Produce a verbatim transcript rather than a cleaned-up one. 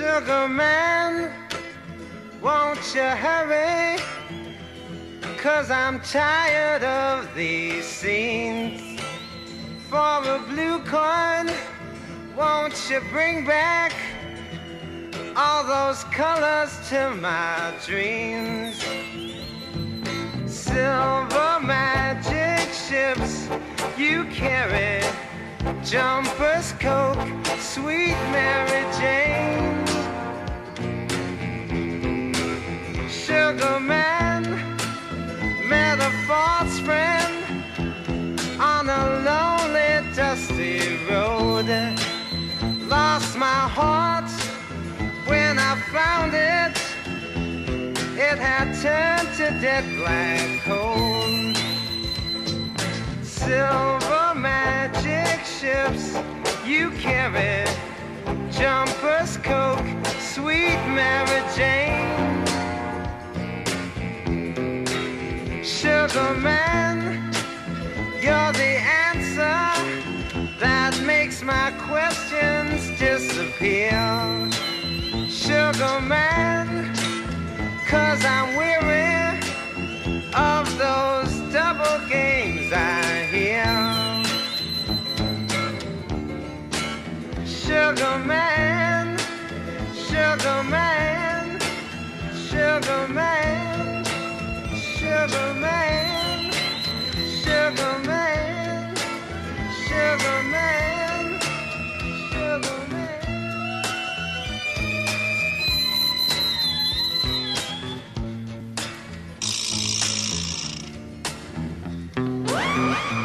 Sugar man, won't you hurry? 'Cause I'm tired of these scenes. For a blue coin, won't you bring back all those colors to my dreams? Silver magic ships you carry, jumpers, coke, sweet Mary Jane. Sugar man, met a false friend on a lonely, dusty road. Lost my heart when I found it. It had turned to dead black coal. Silver magic ships you carry, jumpers, coke, sweet Mary Jane. Sugar man, you're the answer that makes my questions disappear. Sugar man, 'cause I'm weary of those double games I hear. Sugar man, sugar man, sugar man, sugar man, sugar man, sugar man, sugar man. What?